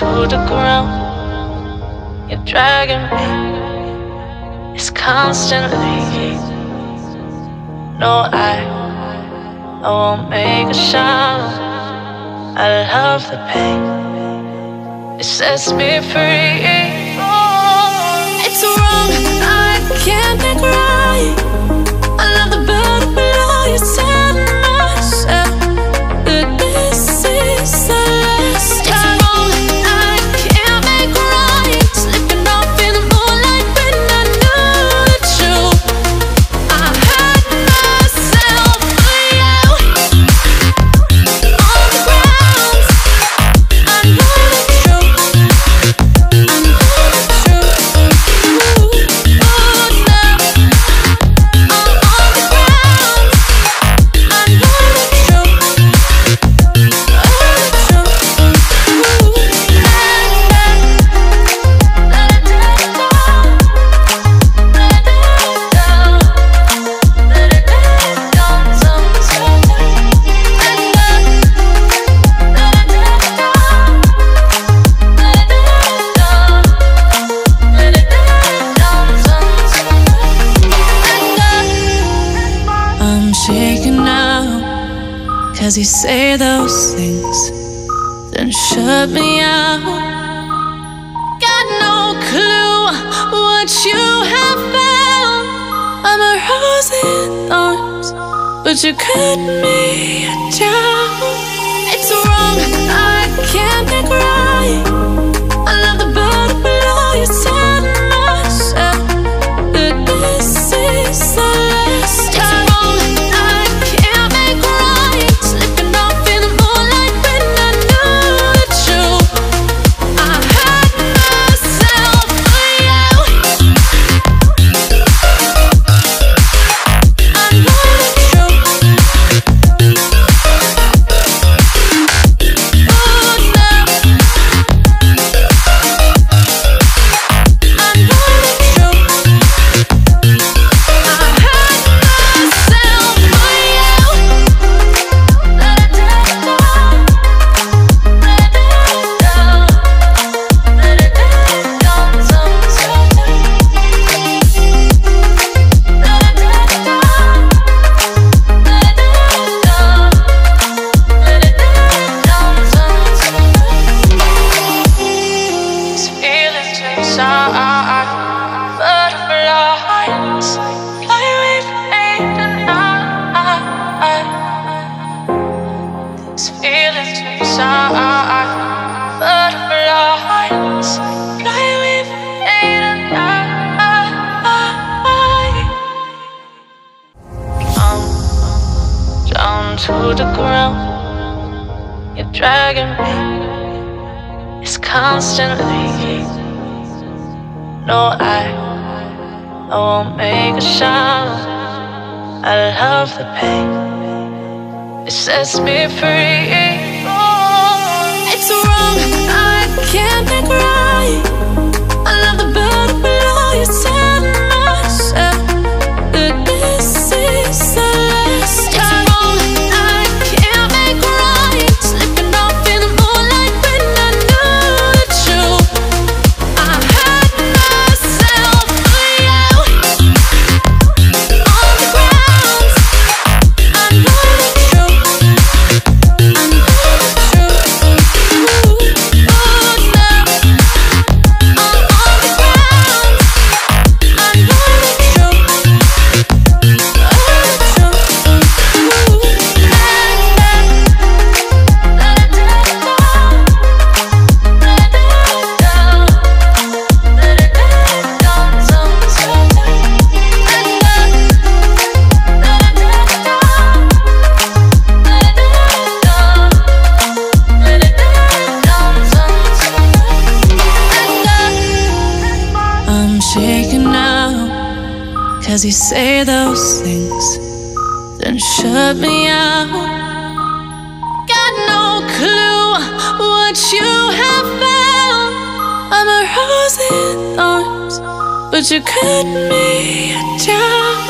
To the ground, you're dragging me. It's constantly. No, I won't make a sound. I love the pain. It sets me free. It's wrong. I can't make right. I love the bird below you. Tell myself that this is the last time. As you say those things, then shut me out. Got no clue what you have found. I'm a rose in thorns, but you cut me down. It's wrong, I can't be right. I love the bird below you. Tell myself that this is the last time. To the ground, you're dragging me. It's constantly. No, I won't make a sound. I love the pain. It sets me free. It's wrong. I can't make right. I love the bird below you. Tell myself that this is the last time. As you say those things, then shut me out. Got no clue what you have found. I'm a rose in thorns, but you cut me down.